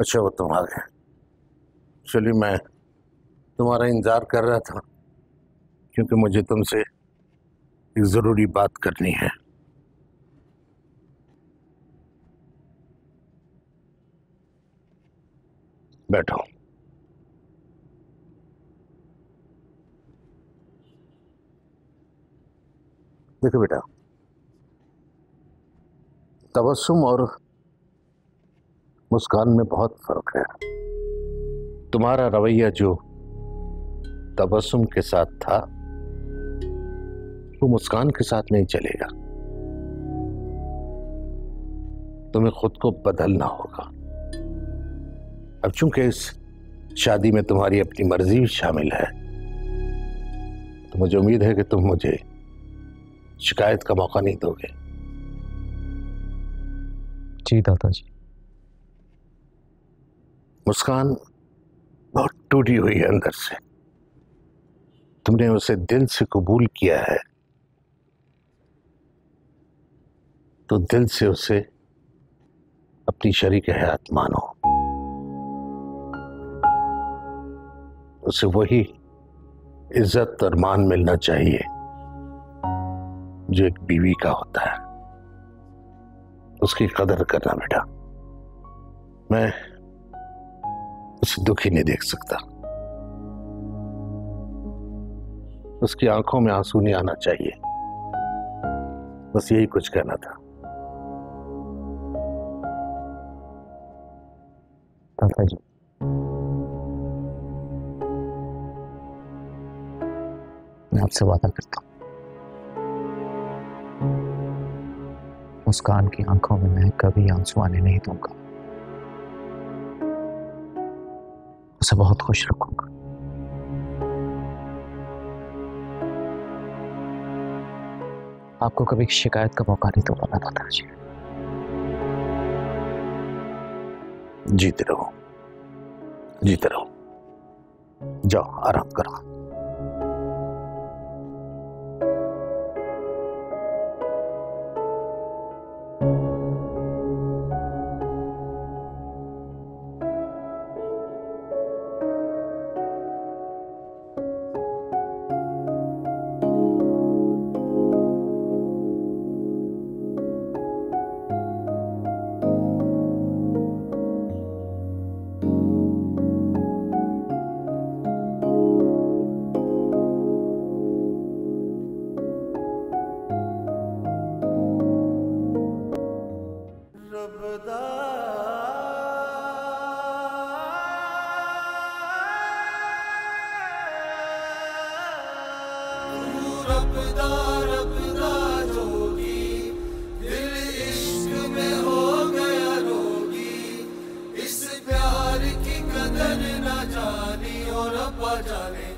अच्छा वो तुम आ गए। चलिए, मैं तुम्हारा इंतज़ार कर रहा था क्योंकि मुझे तुमसे एक ज़रूरी बात करनी है। बैठो। देखो बेटा, तबस्सुम और मुस्कान में बहुत फ़र्क है। तुम्हारा रवैया जो तबस्सुम के साथ था वो मुस्कान के साथ नहीं चलेगा। तुम्हें खुद को बदलना होगा। अब चूंकि इस शादी में तुम्हारी अपनी मर्जी शामिल है तो मुझे उम्मीद है कि तुम मुझे शिकायत का मौका नहीं दोगे। जी दादा जी। मुस्कान बहुत टूटी हुई है अंदर से। तुमने उसे दिल से कबूल किया है तो दिल से उसे अपनी शरीक हयात मानो। उसे वही इज्जत और मान मिलना चाहिए जो एक बीवी का होता है। उसकी कदर करना बेटा। मैं उसे दुखी नहीं देख सकता। उसकी आंखों में आंसू नहीं आना चाहिए। बस यही कुछ कहना था। जी मैं आपसे वादा करता हूँ मुस्कान की आंखों में मैं कभी आंसू आने नहीं दूंगा। उसे बहुत खुश रखूंगा। आपको कभी शिकायत का मौका नहीं दूंगा दादाजी। जीते रहो, जीते रहो। जाओ आराम करो। जाने